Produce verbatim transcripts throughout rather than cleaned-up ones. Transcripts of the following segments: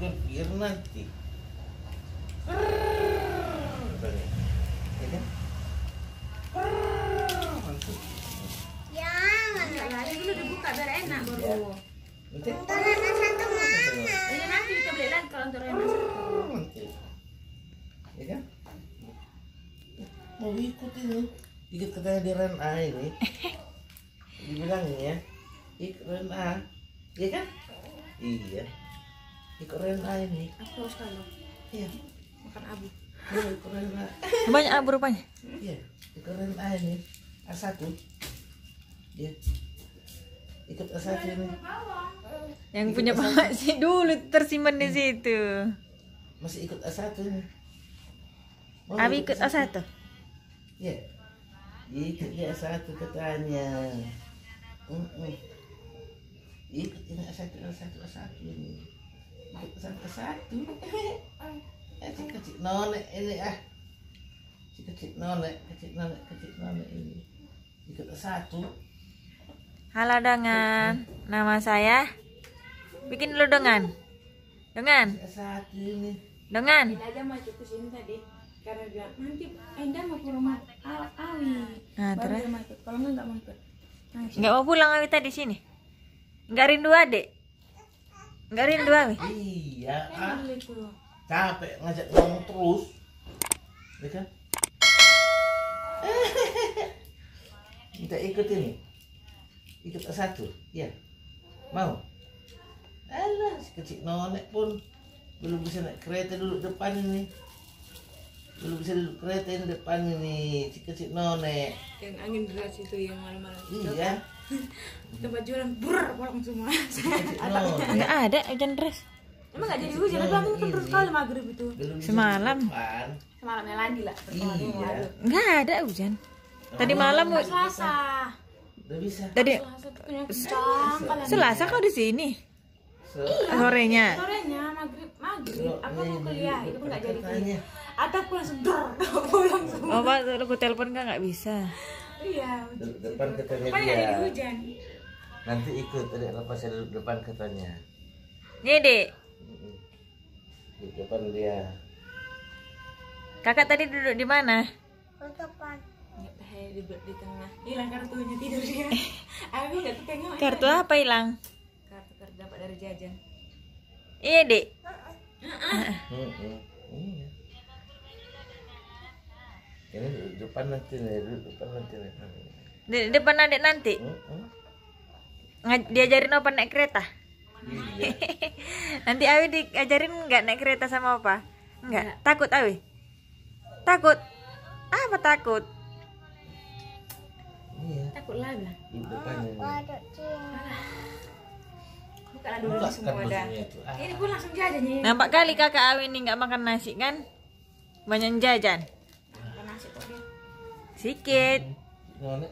berpikir nanti. Ya, nggak lari dulu dibuka biar enak baru. Untuk anak satu mana? Ini nanti kita beli lagi kalau untuk anak satu. Ya, mau ikut ini, ikut kehadiran A ini. Dibilangnya ikut kehadiran A, ya kan? Iya. Ikut kehadiran A ini. Aku harus kalau. Iya. Makan abu. Banyak abu rupanya. Iya. Ikut kehadiran A ini. A satu. Iya. Ikut A satu ini. Yang punya bapak sih dulu tersimpan di situ. Masih ikut A satu ini. Abi ikut A satu. Iya. Ikut ya satu katanya. Mm-mm. Ikut ini satu satu satu ini. Ikut satu satu. Eh kecil nolak ini ah. Kecil nolak, kecil nolak, kecil nolak ini. Ikut satu. Halo Dongan, nama saya. Bikin dulu Dongan. Dongan. Satu ini. Dongan. Ini aja maju ke sini tadi. Karena dia nanti Enda mau ke rumah Awi. Nah, terus kalau enggak enggak mau ikut. Enggak mau pulang Awi tadi sini. Enggak rindu Adik. Enggak rindu Awi. Iya. Ah. Capek ngajak ngomong terus. Ya kan? Kita ikut ini. Ikut satu, ya. Mau? Alah, si kecil nonek pun belum bisa naik kereta dulu depan ini. Belum bisa duduk kereta yang depan ini, si kecil nonek. Yang angin deras itu yang malam-malam. Iya. Tempat jualan burr orang semua. Enggak ada hujan deras. Emang enggak jadi hujan, tapi aku terus kali maghrib itu. Semalam. Semalamnya lagi lah. Enggak ada hujan. Tadi malam bu. Selasa. Enggak bisa. Tadi Selasa kau di sini. Sorenya. Sorenya maghrib maghrib. Aku mau kuliah, itu enggak jadi kuliah. Atau aku langsung drrrr, pulang semua. Bapak, kalau aku telepon kan nggak bisa. Iya. Depan katanya dia. Depan nggak ada hujan. Nanti ikut, adik lepas saya duduk depan katanya. Nih, Dek. Di depan dia. Kakak tadi duduk di mana? Di depan. Duduk di tengah. Hilang kartunya tidur dia. Aku nggak ketengok. Kartu apa hilang? Kartu kartu dapat dari jajan. Iya, Dek. Iya. Ini depan nanti nih, depan nanti nih. Di depan Adik nanti. Hmm? Diajarin apa naik kereta? Iya. Nanti Awi diajarin nggak naik kereta sama apa? Nggak. Takut Awi? Takut? Apa takut? Iya. Takut lagi. Depannya. Bukalah dulu semua dah. Ini pun langsung jajannya. Nampak kali kakak Awi ini nggak makan nasi kan? Banyak jajan. Sikit. Gak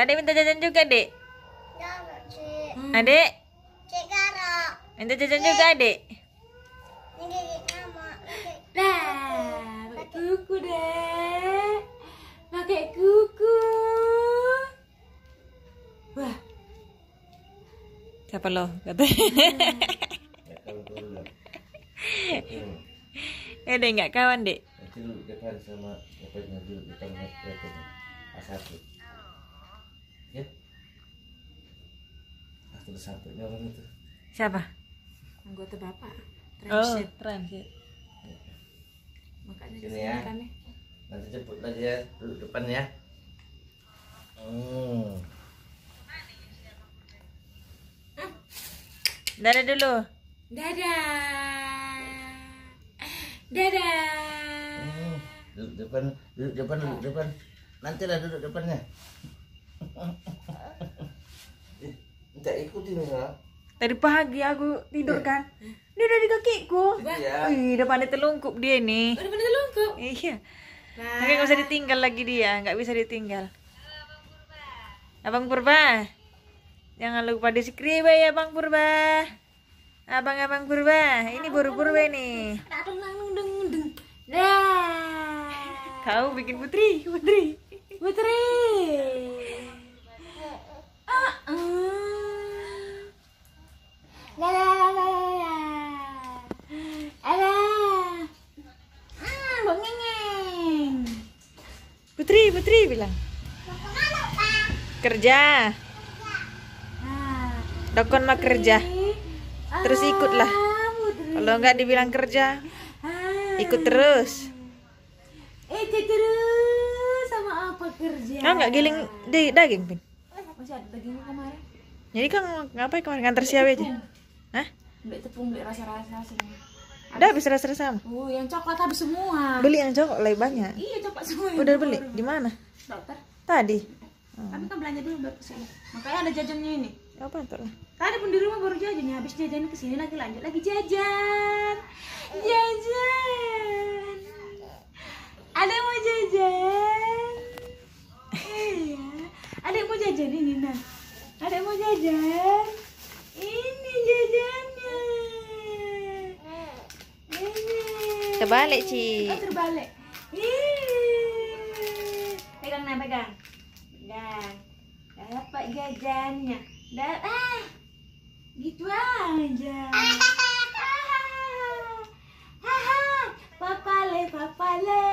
ada minta jajan juga, Dek? Hmm. Adik? Minta jajan juga, Adik? Nah, pakai kuku deh. Pakai kuku. Wah. Siapa lo? Ada enggak kawan, Dek? Duduk depan sama bapaknya duduk depan kereta A satu. Ya. Aku udah sampai orang itu. Siapa? Anggota bapak. Transit. Oh, transit. Makanya sini ya. Kami. Nanti jemput lagi ya, duduk depan ya. Hmm. Dadah dulu. Dadah. Dadah. Duduk depan, duduk depan, duduk depan. Nantilah duduk depannya. Minta ikutin ya. Tadi pagi aku tidur kan. Dia udah di kakiku. Iya. Wih, depannya telungkup dia nih. Depannya telungkup. Iya. Nah. Tapi nggak bisa ditinggal lagi dia, nggak bisa ditinggal. Abang Purba. Jangan lupa di subscribe ya Abang Purba. Abang-abang Purba, ini baru Purba nih. Dah. Kau bikin putri, putri, putri. Ah, ah. La la la la. Putri bilang. Kerja. Dokon mah kerja. Terus ikutlah. Kalau enggak dibilang kerja, ikut terus. Eh terus sama apa kerja? Kau enggak giling daging, Pin? Masih ada dagingnya kemarin. Jadi kau ngapain kemarin? Ngantar siapa aja? Hah? Beli tepung, beli rasa-rasa semua. Udah habis rasa-rasa sama? Oh, yang coklat habis semua. Beli yang coklat lebih banyak. Iya, coklat semua. Udah beli? Di mana? Dokter. Tadi. Hmm. Kami kan belanja dulu baru kesini. Makanya ada jajannya ini. Apa tuh? Tadi pun di rumah baru jajan nih, habis jajan ke sini lagi lanjut lagi jajan. Jajan. Ada yang mau jajan? Iya. Ada yang mau jajan ini, nah. Ada yang mau jajan? Ini jajannya. Ini. Terbalik, Ci. Oh, terbalik. Ini. Pegang, nah, pegang. Dan dapat jajannya. Dan ah. Gitu aja. Papale, papale.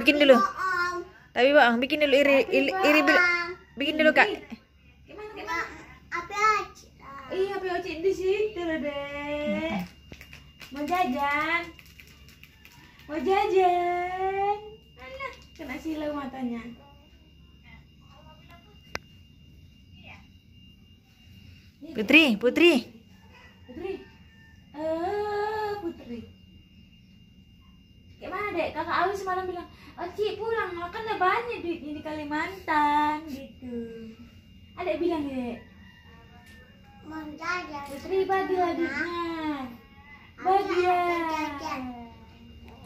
Bikin dulu. Tapi Bang, bikin dulu iri iri, iri bikin dulu, Kak. Gimana kita? Apa? Iya, apa ocit di situ, Dek. Mau jajan. Mau jajan. Alah, kena silau matanya. Putri, Putri. Putri. Eh, Putri. Gimana, Dek? Kakak Awi semalam bilang, "Oci, pulang, makan udah banyak duitnya di Kalimantan." Gitu. Adek bilang, "Dek, mau jajan." Putri bagi duitnya. Bagi ya.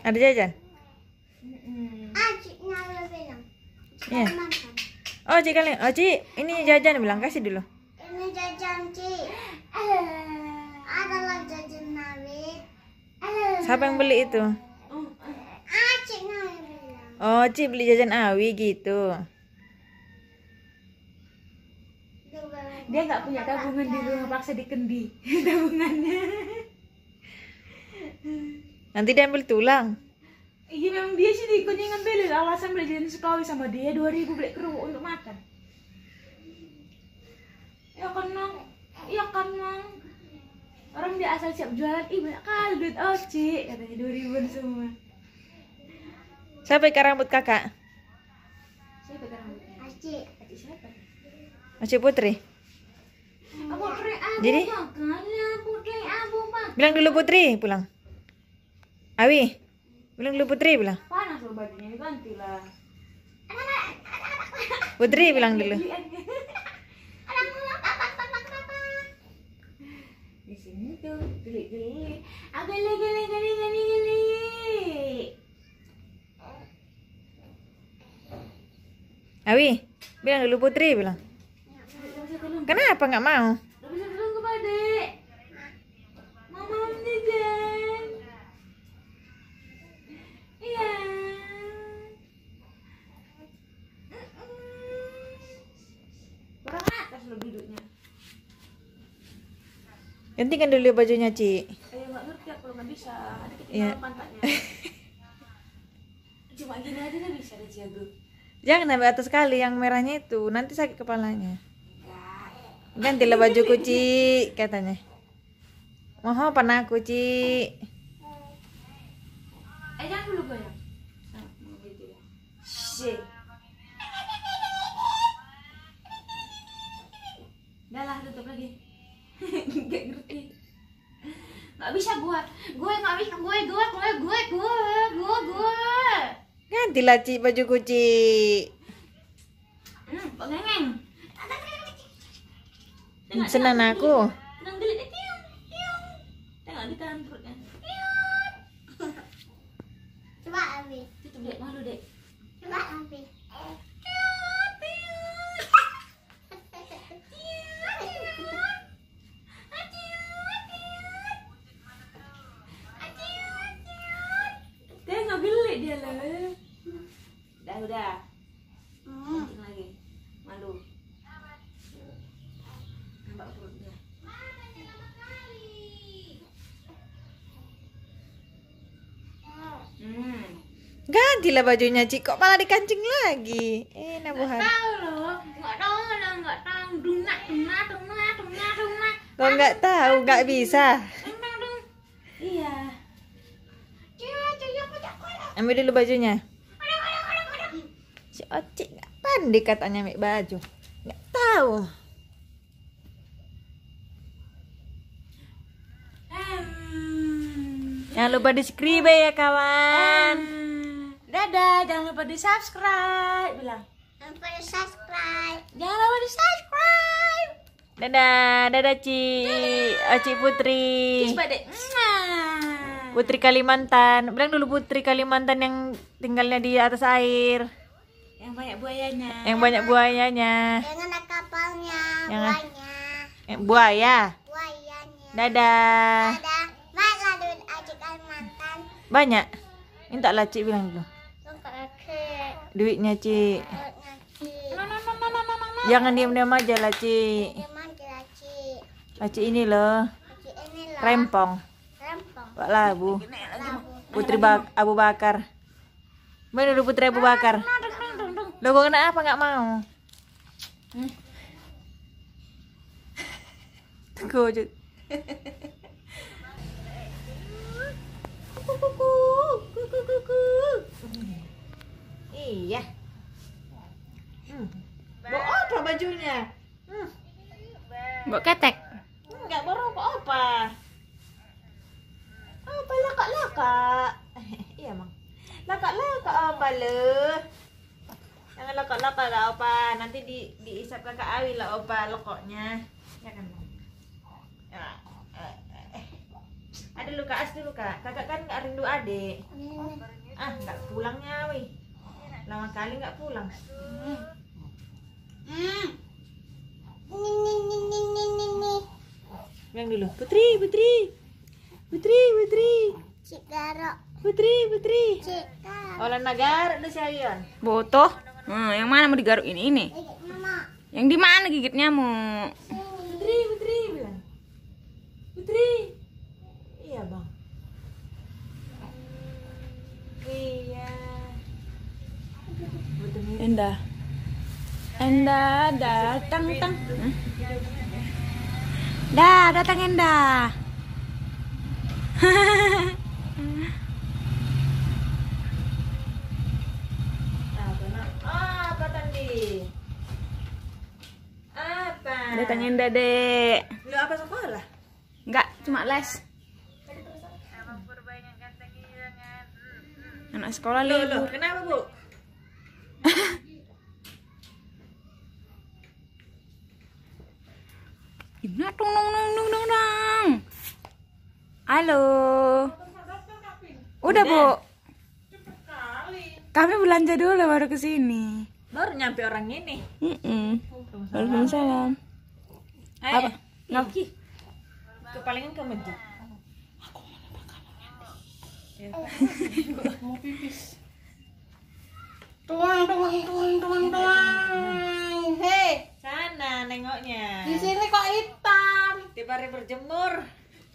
Ada jajan? Heeh. Aci nyala bilang. Iya. Oh, Ci kali. Oci, ini jajan bilang kasih dulu. Ini jajan, Ci. Adalah jajan Nabi. Siapa yang beli itu? Oh, Ci beli jajan Awi gitu. Dia nggak punya tabungan di rumah, paksa dikendi tabungannya. Nanti dia ambil tulang. Iya, memang dia sih diikuti ngambil alasan beli jajan Sukawi sama dia dua ribu beli kerupuk untuk makan. Ya karena, ya karena orang dia asal siap jualan, ih banyak kali duit Oci, katanya dua ribuan semua. Saya pakai rambut kakak. Saya pakai rambut. Aci. Aci siapa? Aci Putri. Abu Putri, Abu. Jadi? Putri, Abu, Pak. Bilang dulu Putri, pulang. Awi, bilang dulu Putri, bilang. Panas loh bajunya, diganti lah. Putri bilang dulu. Di sini tuh, geli-geli. Aku geli-geli-geli-geli. Awi, bilang dulu Putri, bilang. Kenapa nggak mau? Nggak bisa tolong kepada. Mau mau jajan. Iya. Kurang atas loh duduknya. Gantikan dulu bajunya, Ci. Ayo nggak ngerti aku nggak bisa. Ada ketinggalan pantatnya. Cuma gini aja nggak bisa dijaga. Jangan ambil atas kali yang merahnya itu, nanti sakit kepalanya. Gantilah baju kuci, katanya. Mohon panah kuci. Eh, jangan dulu goyang. Shit. Udah lah, tutup lagi. Gak ngerti. Gak bisa gue, gue gak bisa gue, gue, gue, gue, gue, gue, gue. Ganti lah, Ci, baju kuci. Hmm, pengengeng. Senang aku. Senang gelitnya, tiung, tiung. Tengok di tangan perutnya. Tiung. Coba, Abi. Tutup dek, malu dek. Coba, Abi. Tiung, tiung. Tiung, tiung. Tengok gelit dia lah. Udah, hmm. Lagi malu nampak perutnya. Hmm. Gak tadilah bajunya Cik, kok malah dikancing lagi. Eh, nabuhan. Enggak tahu loh, enggak tahu, enggak tahu. Dunak, dunak, dunak, dunak, dunak. Kok enggak tahu, enggak bisa. Emang dong. Iya. Ambil dulu bajunya. Si Ocik enggak pandai katanya ambil baju. Enggak tahu. Jangan lupa di-subscribe ya kawan. Um, Dadah, jangan lupa di-subscribe. Bilang. Jangan lupa di-subscribe. Jangan lupa di-subscribe. Dadah, dadah Ci. Oci Putri. Kiss badai. Putri Kalimantan. Bilang dulu Putri Kalimantan yang tinggalnya di atas air. Yang banyak buayanya. Yang banyak buayanya. Yang ada kapalnya. Yang buayanya. Eh, buaya. Buayanya. Dadah. Dadah. Banyak, minta lah Cik bilang dulu. Duitnya Cik. Jangan diam-diam aja lah Cik. Lah Cik ini loh. Rempong. Pak Labu. Putri Bak Abu Bakar. Mana dulu Putri Abu Bakar? Logo kena apa nggak mau? Tunggu aja. Kuku, kuku, kuku. Iya. Hmm. Bawa apa bajunya? Hmm. Bawa ketek. Enggak bawa rokok apa? Apa lakak-lakak? Iya, Mang. Lakak-lakak apa leh? Jangan lakak-lakak lah apa. Nanti di diisap kakak Awi lah apa lokoknya. Ya kan, Mang? Ya. Ada lu Kak As dulu Kak. Kakak kan nggak rindu adik. Hmm. Ah, nggak pulangnya, wih. Lama kali nggak pulang. Hmm. Hmm. Bilang dulu. Putri, Putri. Putri, Putri. Cik Garok. Putri, Putri. Cik Garok. Olah nagar lu si Ayon. Botoh. Hmm, yang mana mau digaruk ini ini? Yang di mana gigit nyamuk? Putri, Putri bilang. Putri. Iya bang. Iya. Indah. Indah datang tang. Dah datang Indah. Apa tadi? Apa? Datang Indah dek. Lu apa sekolah? Enggak, cuma les. Anak sekolah libur. Kenapa, Bu? Gimana dong dong dong dong dong. Halo. Udah, Bu. Cepet kali. Kami belanja dulu baru ke sini. Baru nyampe orang ini. Heeh. Waalaikumsalam. Apa? Nafki. Kepalingan ke masjid. Mau pipis. Tuang, tuang, tuang, tuang, tuang. Hei, sana nengoknya. Di sini kok hitam. Tiba-tiba berjemur.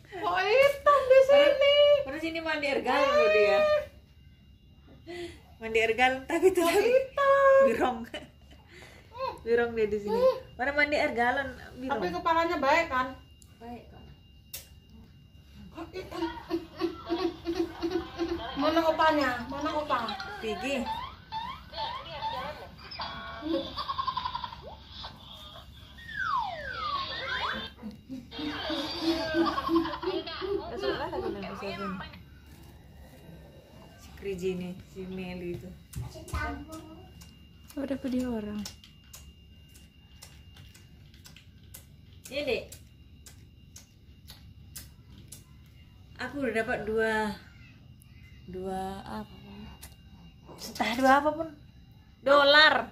Kok hitam di sini? Baru sini mandi air galon loh dia. Mandi air galon tapi tuh hitam. Birong. Birong dia di sini. Mana mandi air galon birong. Tapi kepalanya baik kan? Baik kan. Mana opanya? Mana opa? Pigi. Si Kriji ini, si Meli itu. Udah pedih orang. Iya dek. Aku udah dapat dua dua apa entah dua apapun dolar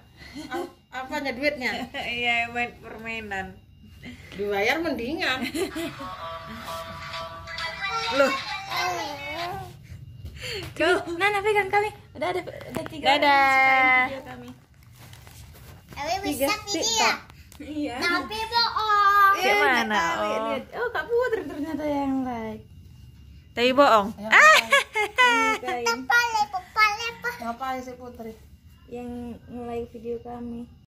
apa aja duitnya. Iya main permainan dibayar mendingan loh. Tuh Nana pegang kami udah ada ada tiga dadah kami tiga tiga iya tapi bohong gimana oh Kak Putri ternyata yang like tapi bohong. Ah, lepo lepo lepo. Ngapain sih Putri? Yang nge-like video kami.